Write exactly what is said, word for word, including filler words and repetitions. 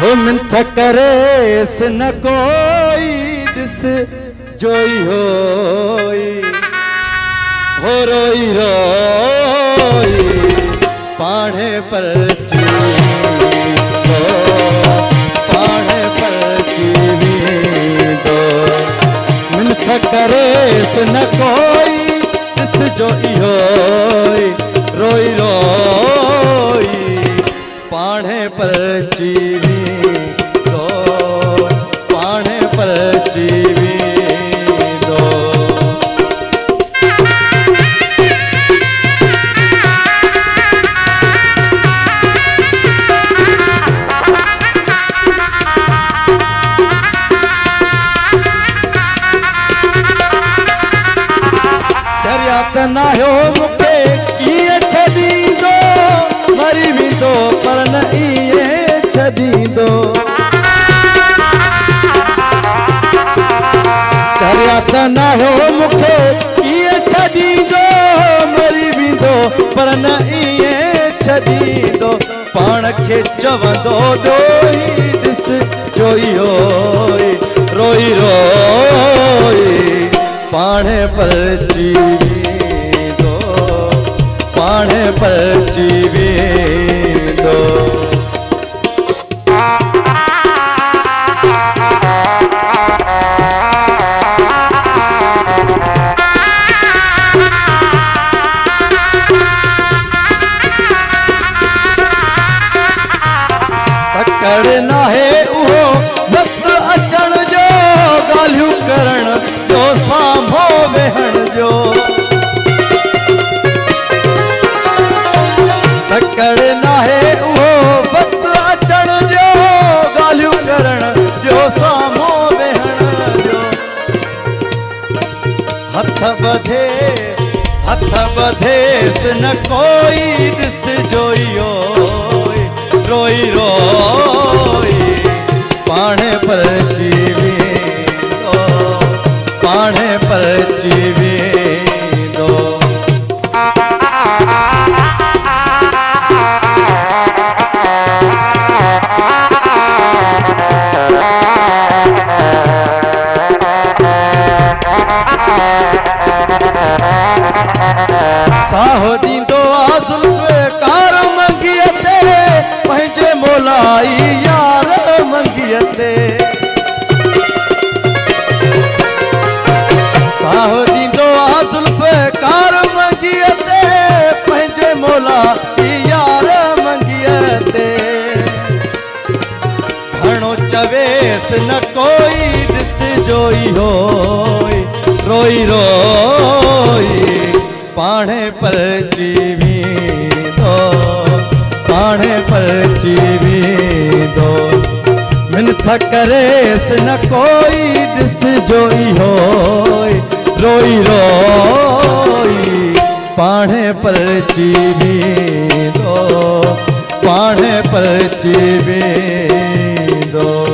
हो मंथ करेस न कोई दिस जोई होई हो रोई रोई पाढ़े पर चीनी पाढ़े पर चीनी दो मंथ करेस न कोई दिस जोई होई रोई रोई पाढ़े पर चीनी ना हो मुके ये छदी दो मरी भी दो पर न ये छदी दो चरिया त ना हो मुके ये छदी दो मरी भी दो पर न ये छदी दो पान के चवंदो दो ही दिस जोई होई रोई रोई पाने पर जी पर जीवे दो पकड़ ना है वो वक्त अचण जो गालियों करण जो सामो वेहण जो करना है वो वक्त अचण जो गालियों करण जो सामो वेहण जो हथ बधे हथ बधेस न कोई दिस जोई होई रोई रोई पाणे पर जीवी दो पाणे पर जीवी दो साहो दींदो आ जुल्फे कार मंगिए ते पंहिंजे मोलाई यार मंगिए ते साहो दींदो आ जुल्फे कार मंगिए ते पंहिंजे मोलाई यार मंगिए ते घणो चवेस न कोई दिस जोई होई रोई रोई पाणे पर जीवी दो पाणे पर जीवी दो मिन्थ करेस न कोई दिस जोई होई रोई रोई पाणे पर जीवी दो पाणे पर जीवी दो।